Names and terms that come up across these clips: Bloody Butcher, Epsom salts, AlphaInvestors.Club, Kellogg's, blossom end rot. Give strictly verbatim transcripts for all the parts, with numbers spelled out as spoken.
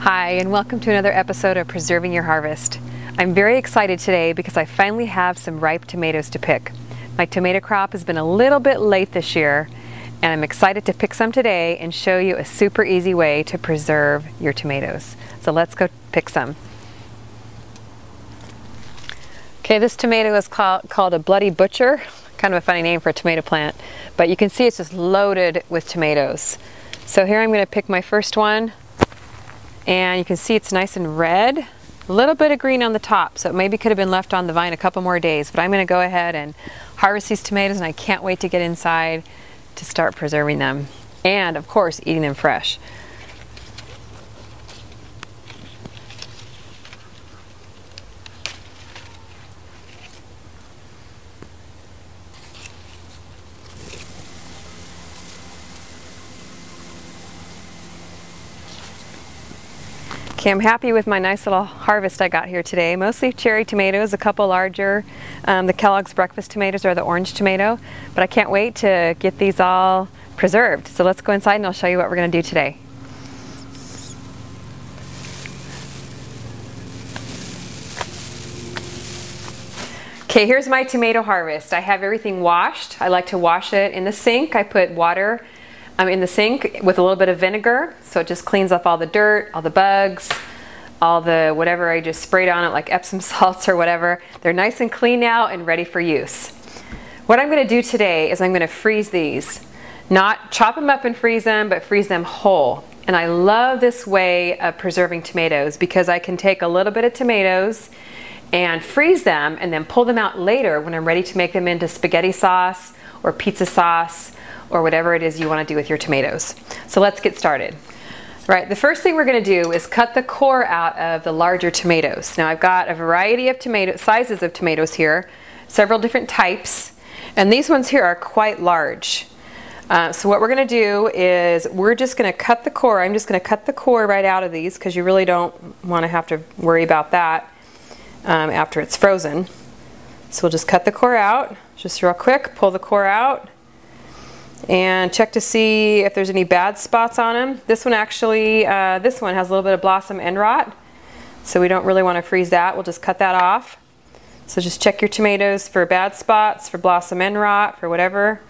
Hi, and welcome to another episode of Preserving Your Harvest. I'm very excited today because I finally have some ripe tomatoes to pick. My tomato crop has been a little bit late this year, and I'm excited to pick some today and show you a super easy way to preserve your tomatoes. So let's go pick some. Okay, this tomato is called a Bloody Butcher. Kind of a funny name for a tomato plant, but you can see it's just loaded with tomatoes. So here I'm going to pick my first one, and you can see it's nice and red. A little bit of green on the top, so it maybe could have been left on the vine a couple more days, but I'm going to go ahead and harvest these tomatoes, and I can't wait to get inside to start preserving them and, of course, eating them fresh. Okay, I'm happy with my nice little harvest I got here today. Mostly cherry tomatoes, a couple larger. Um, the Kellogg's breakfast tomatoes or the orange tomato. But I can't wait to get these all preserved. So let's go inside and I'll show you what we're going to do today. Okay, here's my tomato harvest. I have everything washed. I like to wash it in the sink. I put water I'm in the sink with a little bit of vinegar, so it just cleans off all the dirt, all the bugs, all the whatever I just sprayed on it, like Epsom salts or whatever. They're nice and clean now and ready for use. What I'm going to do today is I'm going to freeze these. Not chop them up and freeze them, but freeze them whole. And I love this way of preserving tomatoes because I can take a little bit of tomatoes and freeze them and then pull them out later when I'm ready to make them into spaghetti sauce or pizza sauce or whatever it is you want to do with your tomatoes. So let's get started. Right, the first thing we're going to do is cut the core out of the larger tomatoes. Now I've got a variety of tomato sizes of tomatoes here, several different types, and these ones here are quite large. Uh, so what we're going to do is we're just going to cut the core. I'm just going to cut the core right out of these because you really don't want to have to worry about that um, after it's frozen. So we'll just cut the core out, just real quick, pull the core out, and check to see if there's any bad spots on them. This one actually, uh, this one has a little bit of blossom end rot, so we don't really want to freeze that. We'll just cut that off. So just check your tomatoes for bad spots, for blossom end rot, for whatever,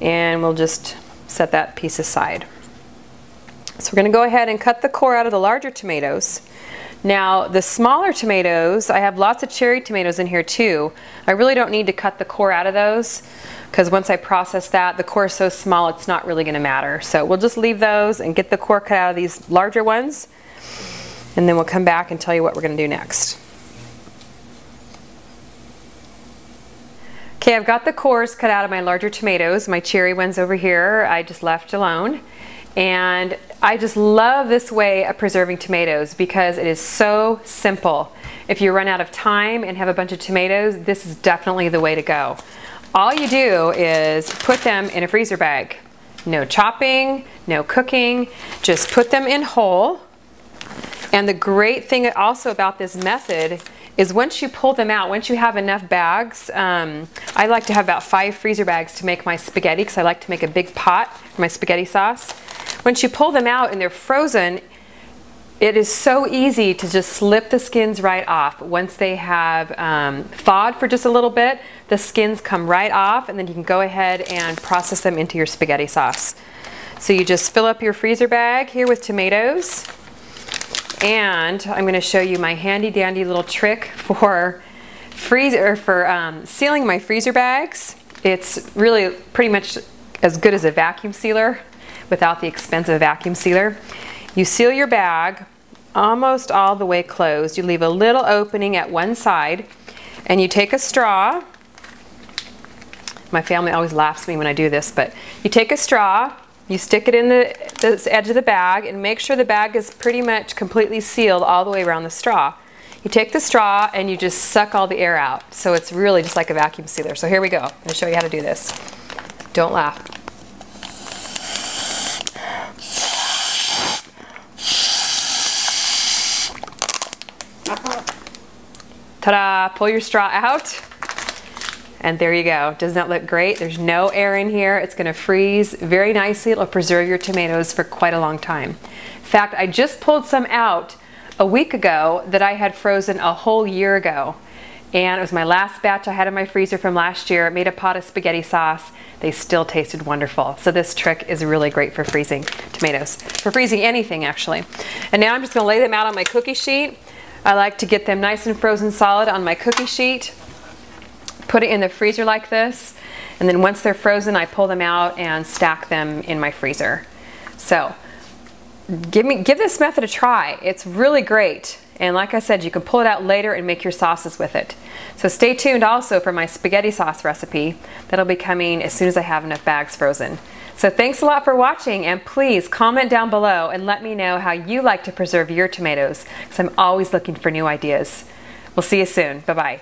and we'll just set that piece aside. So we're going to go ahead and cut the core out of the larger tomatoes. Now the smaller tomatoes, I have lots of cherry tomatoes in here too. I really don't need to cut the core out of those because once I process that, the core is so small it's not really going to matter. So we'll just leave those and get the core cut out of these larger ones, and then we'll come back and tell you what we're going to do next. Okay, I've got the cores cut out of my larger tomatoes, my cherry ones over here I just left alone. And I just love this way of preserving tomatoes because it is so simple. If you run out of time and have a bunch of tomatoes, this is definitely the way to go. All you do is put them in a freezer bag. No chopping, no cooking, just put them in whole. And the great thing also about this method is once you pull them out, once you have enough bags, um, I like to have about five freezer bags to make my spaghetti because I like to make a big pot for my spaghetti sauce. Once you pull them out and they're frozen, it is so easy to just slip the skins right off. Once they have um, thawed for just a little bit, the skins come right off, and then you can go ahead and process them into your spaghetti sauce. So you just fill up your freezer bag here with tomatoes, and I'm going to show you my handy dandy little trick for freezer for um, sealing my freezer bags. It's really pretty much as good as a vacuum sealer, without the expense of a vacuum sealer. You seal your bag almost all the way closed. You leave a little opening at one side, and you take a straw. My family always laughs at me when I do this, but you take a straw, you stick it in the, the edge of the bag, and make sure the bag is pretty much completely sealed all the way around the straw. You take the straw and you just suck all the air out. So it's really just like a vacuum sealer. So here we go. I'm going to show you how to do this. Don't laugh. Ta-da! Pull your straw out, and there you go. Doesn't that look great? There's no air in here. It's going to freeze very nicely. It'll preserve your tomatoes for quite a long time. In fact, I just pulled some out a week ago that I had frozen a whole year ago. And it was my last batch I had in my freezer from last year. I made a pot of spaghetti sauce. They still tasted wonderful. So this trick is really great for freezing tomatoes, for freezing anything actually. And now I'm just gonna lay them out on my cookie sheet. I like to get them nice and frozen solid on my cookie sheet. Put it in the freezer like this. And then once they're frozen, I pull them out and stack them in my freezer. So give me, give this method a try. It's really great. And like I said, you can pull it out later and make your sauces with it. So stay tuned also for my spaghetti sauce recipe. That'll be coming as soon as I have enough bags frozen. So thanks a lot for watching, and please comment down below and let me know how you like to preserve your tomatoes, because I'm always looking for new ideas. We'll see you soon. Bye-bye.